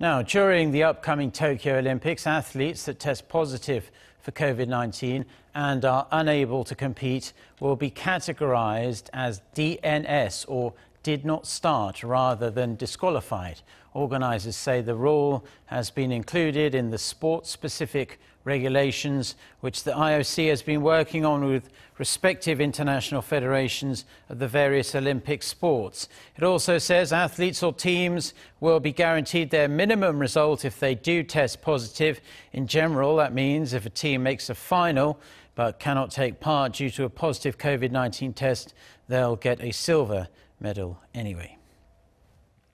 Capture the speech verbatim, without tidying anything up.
Now, during the upcoming Tokyo Olympics, athletes that test positive for COVID nineteen and are unable to compete will be categorized as D N S, or did not start, rather than disqualified. Organisers say the rule has been included in the sport-specific regulations which the I O C has been working on with respective international federations of the various Olympic sports. It also says athletes or teams will be guaranteed their minimum result if they do test positive. In general, that means if a team makes a final but cannot take part due to a positive COVID nineteen test, they'll get a silver medal anyway.